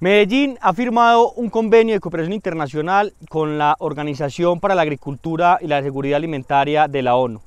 Medellín ha firmado un convenio de cooperación internacional con la Organización para la Agricultura y la Seguridad Alimentaria de la ONU.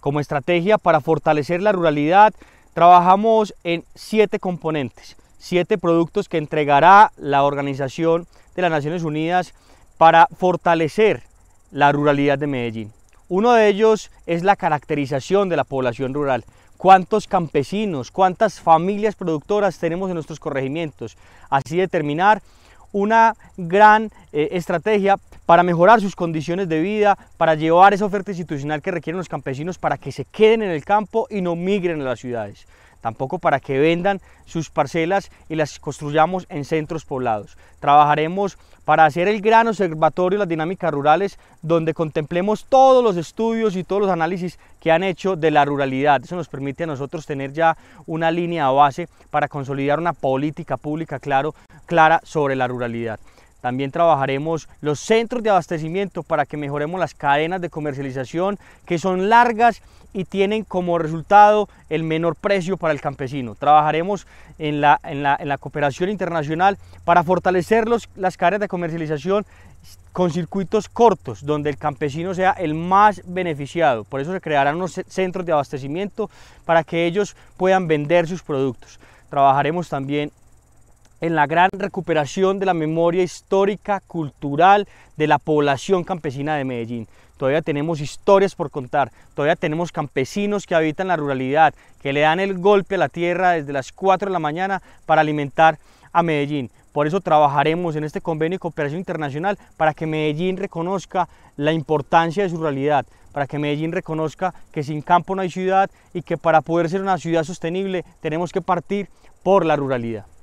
Como estrategia para fortalecer la ruralidad, trabajamos en 7 componentes, 7 productos que entregará la Organización de las Naciones Unidas para fortalecer la ruralidad de Medellín. Uno de ellos es la caracterización de la población rural. ¿Cuántos campesinos, cuántas familias productoras tenemos en nuestros corregimientos? Así determinar una gran estrategia para mejorar sus condiciones de vida, para llevar esa oferta institucional que requieren los campesinos para que se queden en el campo y no migren a las ciudades. Tampoco para que vendan sus parcelas y las construyamos en centros poblados. Trabajaremos para hacer el gran observatorio de las dinámicas rurales, donde contemplemos todos los estudios y todos los análisis que han hecho de la ruralidad. Eso nos permite a nosotros tener ya una línea de base para consolidar una política pública clara sobre la ruralidad. También trabajaremos los centros de abastecimiento para que mejoremos las cadenas de comercialización, que son largas y tienen como resultado el menor precio para el campesino. Trabajaremos en la cooperación internacional para fortalecer las cadenas de comercialización con circuitos cortos, donde el campesino sea el más beneficiado. Por eso se crearán unos centros de abastecimiento para que ellos puedan vender sus productos. Trabajaremos también en la gran recuperación de la memoria histórica, cultural de la población campesina de Medellín. Todavía tenemos historias por contar, todavía tenemos campesinos que habitan la ruralidad, que le dan el golpe a la tierra desde las 4 de la mañana para alimentar a Medellín. Por eso trabajaremos en este convenio de cooperación internacional para que Medellín reconozca la importancia de su ruralidad, para que Medellín reconozca que sin campo no hay ciudad y que para poder ser una ciudad sostenible tenemos que partir por la ruralidad.